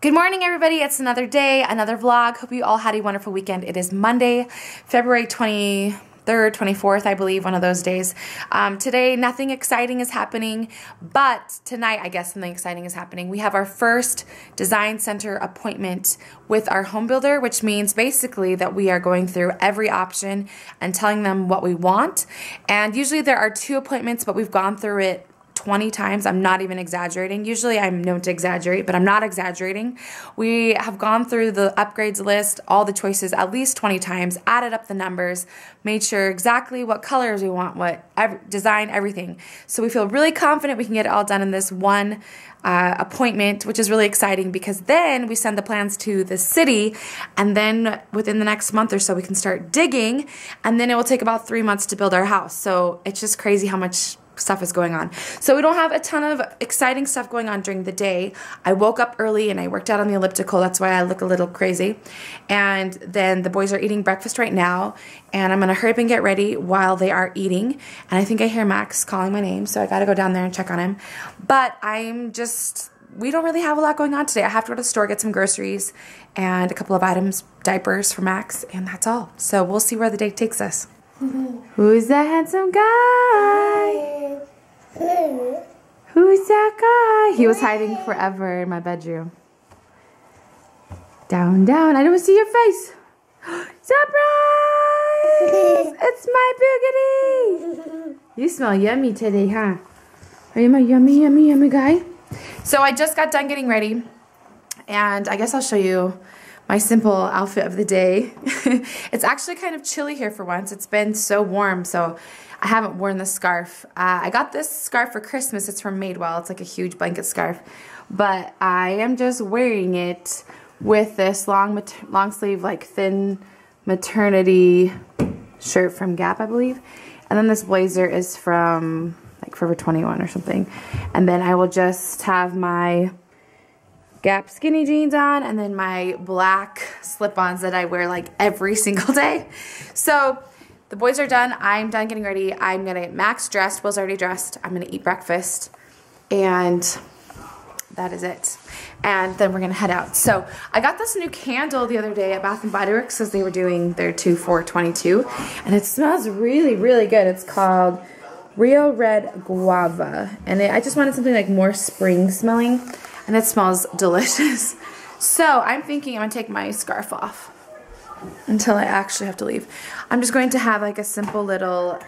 Good morning, everybody. It's another day, another vlog. Hope you all had a wonderful weekend. It is Monday, February 23rd, 24th, I believe, one of those days. Today, nothing exciting is happening, but tonight, I guess something exciting is happening. We have our first design center appointment with our home builder, which means basically that we are going through every option and telling them what we want. And usually there are two appointments, but we've gone through it 20 times. I'm not even exaggerating. Usually I'm known to exaggerate, but I'm not exaggerating. We have gone through the upgrades list, all the choices at least 20 times, added up the numbers, made sure exactly what colors we want, what design, everything. So we feel really confident we can get it all done in this one appointment, which is really exciting because then we send the plans to the city, and then within the next month or so we can start digging, and then it will take about 3 months to build our house. So it's just crazy how much stuff is going on. So we don't have a ton of exciting stuff going on during the day. I woke up early and I worked out on the elliptical. That's why I look a little crazy. And then the boys are eating breakfast right now, and I'm gonna hurry up and get ready while they are eating. And I think I hear Max calling my name, so I gotta go down there and check on him. But I'm just, we don't really have a lot going on today. I have to go to the store, get some groceries and a couple of items, diapers for Max, and that's all. So we'll see where the day takes us. Who's that handsome guy? Who's that guy? He was hiding forever in my bedroom. Down, down. I don't see your face. Surprise! It's my boogity. You smell yummy today, huh? Are you my yummy, yummy, yummy guy? So I just got done getting ready, and I guess I'll show you my simple outfit of the day. It's actually kind of chilly here for once. It's been so warm, so I haven't worn this scarf. I got this scarf for Christmas. It's from Madewell. It's like a huge blanket scarf. But I am just wearing it with this long sleeve, like thin maternity shirt from Gap, I believe. And then this blazer is from like Forever 21 or something. And then I will just have my Gap skinny jeans on, and then my black slip-ons that I wear like every single day. So the boys are done. I'm done getting ready. I'm gonna get Max dressed. Will's already dressed. I'm gonna eat breakfast, and that is it. And then we're gonna head out. So I got this new candle the other day at Bath and Body Works because they were doing their 2 for $22, and it smells really, really good. It's called Rio Red Guava, and I just wanted something like more spring smelling. And it smells delicious. So I'm thinking I'm gonna take my scarf off until I actually have to leave. I'm just going to have like a simple little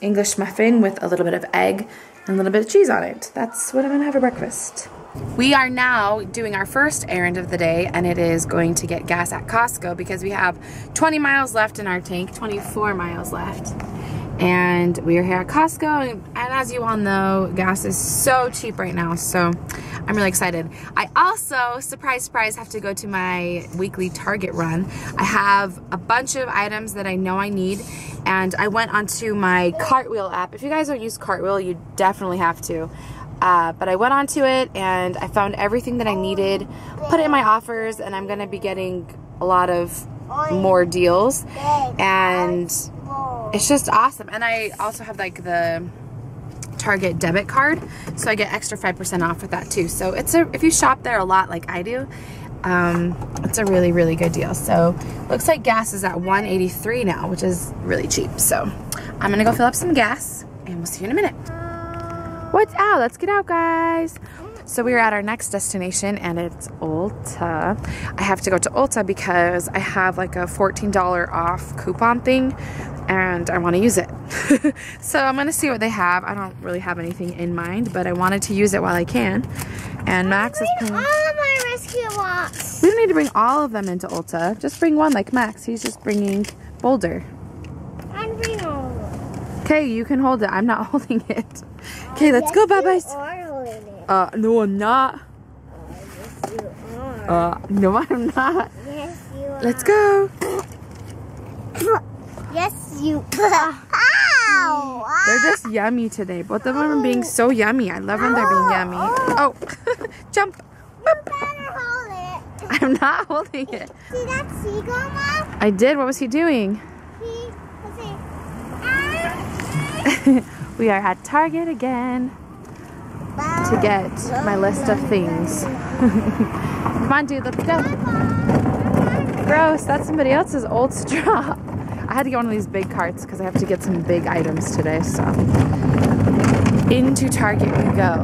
English muffin with a little bit of egg and a little bit of cheese on it. That's what I'm gonna have for breakfast. We are now doing our first errand of the day, and it is going to get gas at Costco because we have 20 miles left in our tank, 24 miles left. And we are here at Costco, and as you all know, gas is so cheap right now, so I'm really excited. I also, surprise, surprise, have to go to my weekly Target run. I have a bunch of items that I know I need, and I went onto my Cartwheel app. If you guys don't use Cartwheel, you definitely have to. But I went onto it, and I found everything that I needed, put it in my offers, and I'm gonna be getting a lot of more deals, and it's just awesome. And I also have like the Target debit card, so I get extra 5% off with that too. So it's if you shop there a lot like I do, it's a really, really good deal. So looks like gas is at $1.83 now, which is really cheap. So I'm gonna go fill up some gas, and we'll see you in a minute. What's out? Let's get out, guys. So we are at our next destination, and it's Ulta. I have to go to Ulta because I have like a $14 off coupon thing, and I want to use it. So I'm going to see what they have. I don't really have anything in mind, but I wanted to use it while I can. And Max is playing. All of my rescue walks. We don't need to bring all of them into Ulta. Just bring one, like Max. He's just bringing Boulder. I'm bringing all of them. Okay, you can hold it. I'm not holding it. Okay, let's go, bye-bye. No, I'm not. Yes, you are. No, I'm not. Yes, you are. Let's go. Yes, you are. Ow. They're just yummy today. Both of them are being so yummy. I love when they're being yummy. Oh, jump. You better hold it. I'm not holding it. See that seagull, Mom? I did. What was he doing? He was saying, ah. We are at Target again. Bye. to get my list of things. Come on, dude, let's go. Gross, that's somebody else's old straw. I had to get one of these big carts because I have to get some big items today, so. Into Target we go.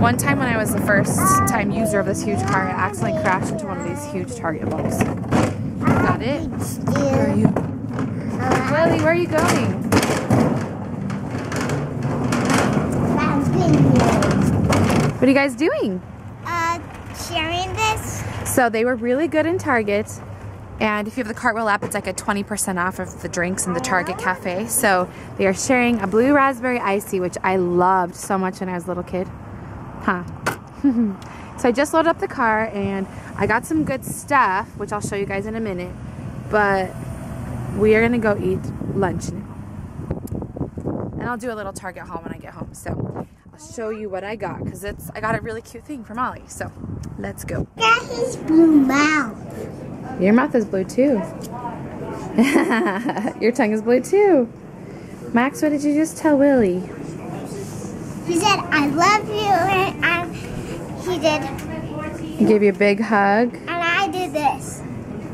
One time when I was the first time user of this huge cart, I accidentally crashed into one of these huge Target balls. Got it? Where are you? Lily, where are you going? What are you guys doing? Sharing this. So they were really good in Target. And if you have the Cartwheel app, it's like a 20% off of the drinks in the Target cafe. So they are sharing a blue raspberry icy, which I loved so much when I was a little kid. Huh. So I just loaded up the car and I got some good stuff, which I'll show you guys in a minute. But we are gonna go eat lunch now. And I'll do a little Target haul when I get home. So show you what I got, because it's I got a really cute thing from Ollie, so let's go. That is blue mouth. Your mouth is blue too. Your tongue is blue too. Max, what did you just tell Willie? He said I love you, and he did. He gave you a big hug. And I did this.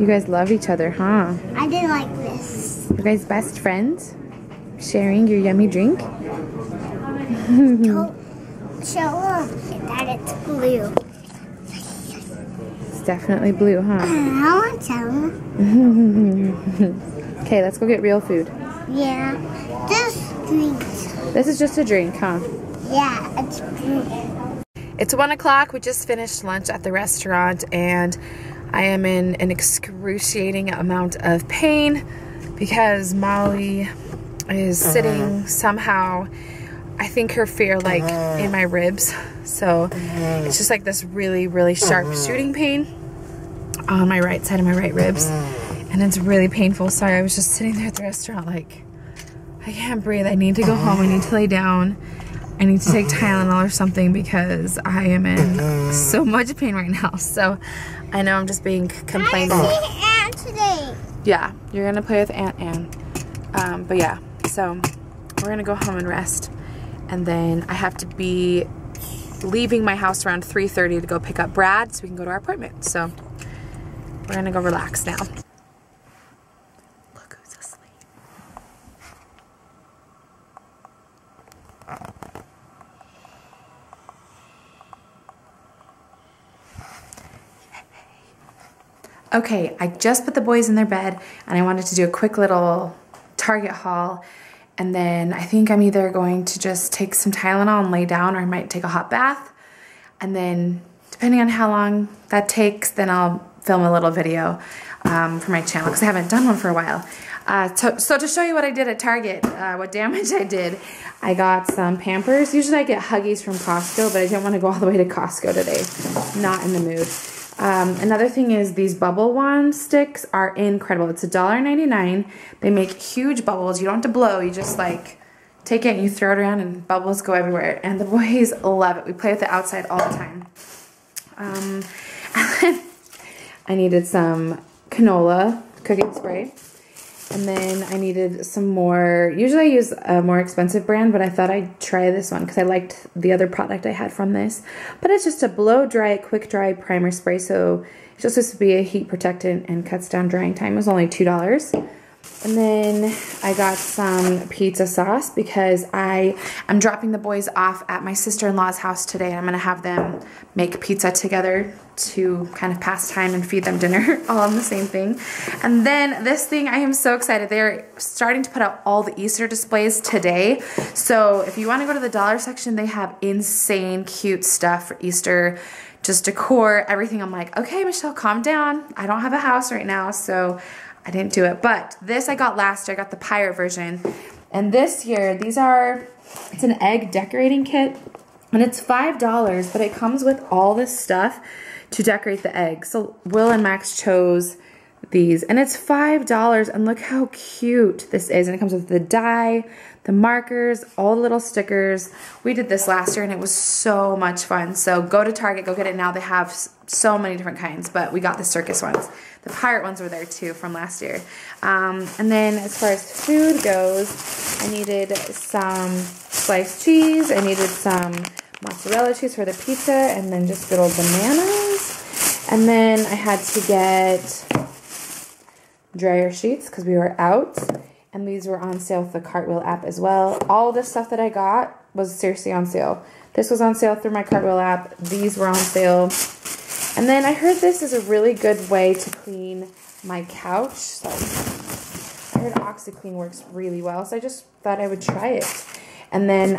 You guys love each other, huh? I did like this. You guys best friends? Sharing your yummy drink? So look that it's blue. It's definitely blue, huh? I want some. Okay, let's go get real food. Yeah. This drink. This is just a drink, huh? Yeah, it's blue. It's 1 o'clock. We just finished lunch at the restaurant and I am in an excruciating amount of pain because Molly is sitting somehow. I think her fear like in my ribs, so it's just like this really, really sharp shooting pain on my right side of my right ribs, and it's really painful. Sorry, I was just sitting there at the restaurant like, I can't breathe, I need to go home, I need to lay down, I need to take Tylenol or something because I am in so much pain right now. So I know I'm just being complaining. I'm seeing Aunt today. Yeah, you're gonna play with Aunt Anne, but yeah, so we're gonna go home and rest. And then I have to be leaving my house around 3:30 to go pick up Brad so we can go to our appointment. So we're gonna go relax now. Look who's asleep. Okay, I just put the boys in their bed and I wanted to do a quick little Target haul. And then I think I'm either going to just take some Tylenol and lay down, or I might take a hot bath. And then depending on how long that takes, then I'll film a little video for my channel because I haven't done one for a while. So to show you what I did at Target, what damage I did, I got some Pampers. Usually I get Huggies from Costco, but I didn't want to go all the way to Costco today. Not in the mood. Another thing is these bubble wand sticks are incredible. It's $1.99. They make huge bubbles. You don't have to blow. You just like take it and you throw it around and bubbles go everywhere. And the boys love it. We play with it outside all the time. I needed some canola cooking spray. And then I needed some more, usually I use a more expensive brand, but I thought I'd try this one because I liked the other product I had from this. But it's just a blow dry, quick dry primer spray. So it's just supposed to be a heat protectant and cuts down drying time. It was only $2. And then I got some pizza sauce because I am dropping the boys off at my sister-in-law's house today. And I'm going to have them make pizza together to kind of pass time and feed them dinner all on the same thing. And then this thing, I am so excited. They're starting to put out all the Easter displays today. So if you want to go to the dollar section, they have insane cute stuff for Easter. Just decor, everything. I'm like, okay, Michelle, calm down. I don't have a house right now, so I didn't do it, but this I got last year. I got the pirate version. And this year, these are, it's an egg decorating kit and it's $5, but it comes with all this stuff to decorate the egg. So Will and Max chose these, and it's $5, and look how cute this is. And it comes with the dye, the markers, all the little stickers. We did this last year and it was so much fun. So go to Target, go get it now. They have so many different kinds, but we got the circus ones. The pirate ones were there too from last year. And then as far as food goes, I needed some sliced cheese, I needed some mozzarella cheese for the pizza, and then just good old bananas. And then I had to get dryer sheets because we were out, and these were on sale with the Cartwheel app as well. All the stuff that I got was seriously on sale. This was on sale through my Cartwheel app. These were on sale. And then I heard this is a really good way to clean my couch. So I heard OxiClean works really well, so I just thought I would try it. And then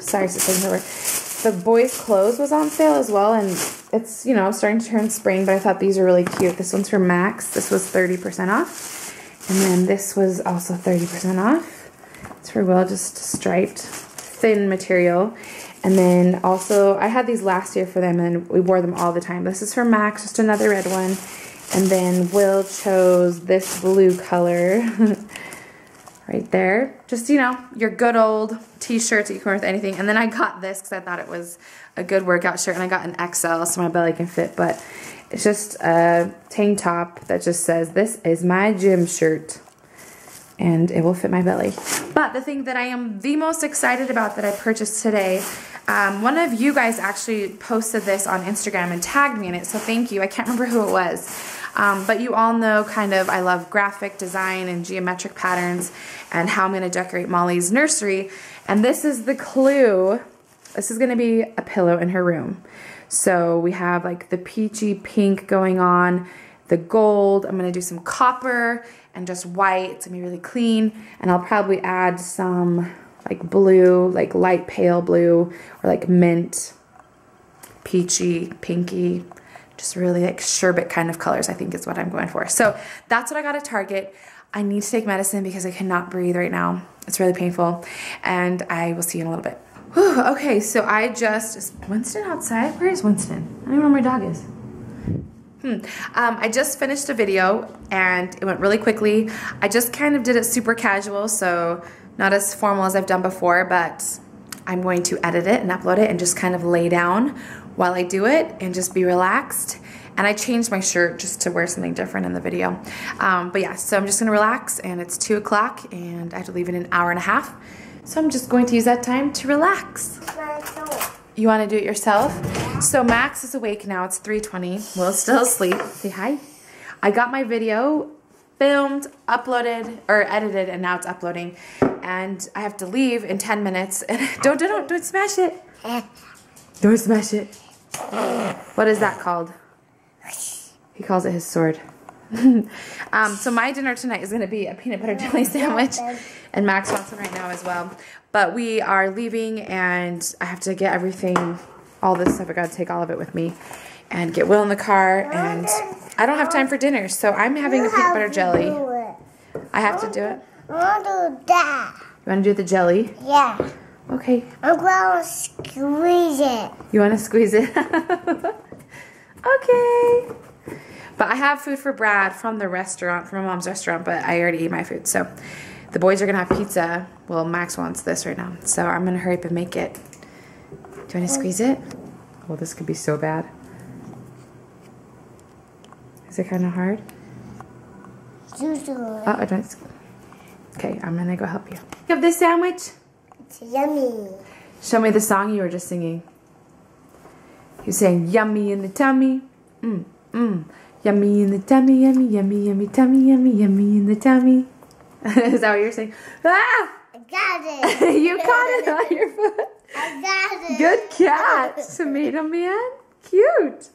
sorry, it's taking over. The boys' clothes was on sale as well, and it's, you know, starting to turn spring, but I thought these are really cute. This one's from Max. This was 30% off. And then this was also 30% off. It's for Will, just striped, thin material. And then also, I had these last year for them, and we wore them all the time. This is from Max, just another red one. And then Will chose this blue color right there. Just, you know, your good old t-shirts that you can wear with anything. And then I got this because I thought it was a good workout shirt, and I got an XL so my belly can fit, but it's just a tank top that just says, "This is my gym shirt," and it will fit my belly. But the thing that I am the most excited about that I purchased today, one of you guys actually posted this on Instagram and tagged me in it, so thank you. I can't remember who it was. But you all know kind of I love graphic design and geometric patterns and how I'm going to decorate Molly's nursery. And this is the clue. This is going to be a pillow in her room. So we have like the peachy pink going on, the gold. I'm going to do some copper and just white. It's going to be really clean. And I'll probably add some like blue, like light pale blue, or like mint, peachy, pinky. Just really like sherbet kind of colors, I think, is what I'm going for. So that's what I got at Target. I need to take medicine because I cannot breathe right now. It's really painful. And I will see you in a little bit. Whew, okay, so I just... Is Winston outside? Where is Winston? I don't even know where my dog is. I just finished a video, and it went really quickly. I just kind of did it super casual, so not as formal as I've done before, but I'm going to edit it and upload it and just kind of lay down while I do it and just be relaxed. And I changed my shirt just to wear something different in the video. But yeah, so I'm just gonna relax, and it's 2 o'clock and I have to leave in an hour and a half. So I'm just going to use that time to relax. You wanna do it yourself? So Max is awake now, it's 3:20. Will's still asleep, say hi. I got my video filmed, uploaded, or edited, and now it's uploading. And I have to leave in 10 minutes. And don't smash it. Don't smash it. What is that called? He calls it his sword. So my dinner tonight is gonna be a peanut butter jelly sandwich, and Max wants one right now as well. But we are leaving, and I have to get everything, all this stuff. I gotta take all of it with me, and get Will in the car. And I don't have time for dinner, so I'm having a peanut butter jelly. I have to do it. I want to do that. You want to do the jelly? Yeah. Okay. I'm going to squeeze it. You want to squeeze it? Okay. But I have food for Brad from the restaurant, from my mom's restaurant, but I already ate my food. So the boys are going to have pizza. Well, Max wants this right now, so I'm going to hurry up and make it. Do you want to squeeze it? Well, this could be so bad. Is it kind of hard? Oh, I don't squeeze. Okay, I'm gonna go help you. You have this sandwich? It's yummy. Show me the song you were just singing. You're saying yummy in the tummy. Mm, mm. Yummy in the tummy, yummy, yummy, yummy, tummy, yummy, yummy in the tummy. Is that what you're saying? Ah! I got it. You caught it on your foot. I got it. Good catch, Tomato Man. Cute.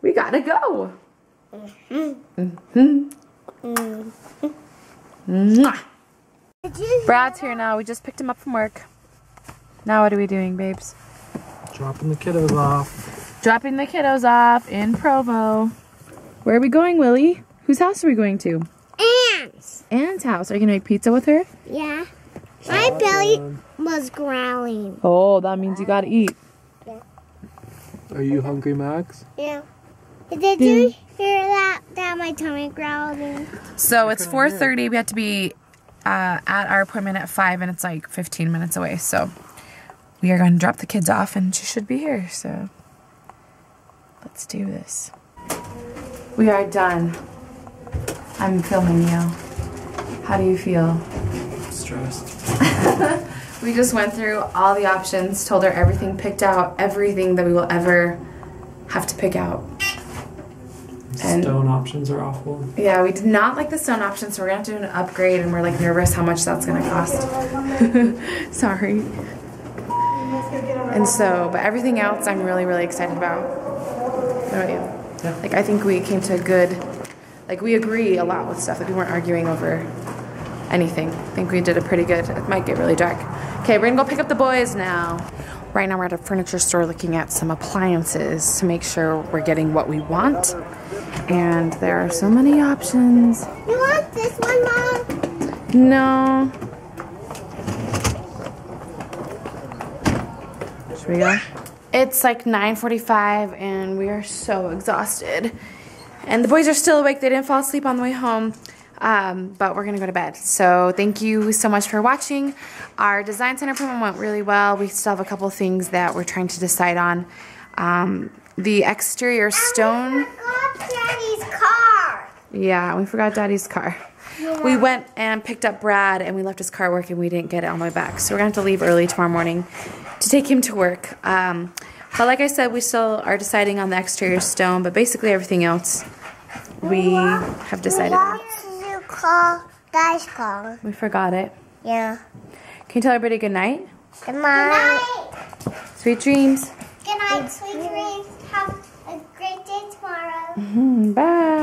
We gotta go. Mm-hmm. Mm-hmm. Mm-hmm. Mwah. Brad's here now. We just picked him up from work. Now what are we doing, babes? Dropping the kiddos off. Dropping the kiddos off in Provo. Where are we going, Willie? Whose house are we going to? Ann's. Ann's house. Are you going to make pizza with her? Yeah. My belly was growling. Oh, that means you got to eat. Yeah. Are you hungry, Max? Yeah. Did you hear that my tummy growling? So it's 4:30. We have to be at our appointment at 5, and it's like 15 minutes away. So we are going to drop the kids off, and she should be here. So let's do this. We are done. I'm filming you. How do you feel? Stressed. We just went through all the options, told her everything, picked out everything that we will ever have to pick out. And stone options are awful. Yeah, we did not like the stone options, so we're going to have to do an upgrade, and we're like nervous how much that's going to cost. Sorry. And so, but everything else I'm really, really excited about. What about you? Yeah. Like, I think we came to a good, like, we agree a lot with stuff. Like, we weren't arguing over anything. I think we did a pretty good, it might get really dark. Okay, we're gonna go pick up the boys now. Right now we're at a furniture store looking at some appliances to make sure we're getting what we want. And there are so many options. You want this one, Mom? No. Should we go? It's like 9:45 and we are so exhausted. And the boys are still awake. They didn't fall asleep on the way home. But we're gonna go to bed. So thank you so much for watching. Our design center program went really well. We still have a couple things that we're trying to decide on. The exterior stone. And we forgot Daddy's car. Yeah, we forgot Daddy's car. Yeah. We went and picked up Brad, and we left his car working. We didn't get it on the way back, so we're gonna have to leave early tomorrow morning to take him to work. But like I said, we still are deciding on the exterior stone, but basically everything else we have decided on. We forgot it. Yeah. Can you tell everybody good night? Good night. Sweet dreams. Good night, sweet dreams. Have a great day tomorrow. Bye.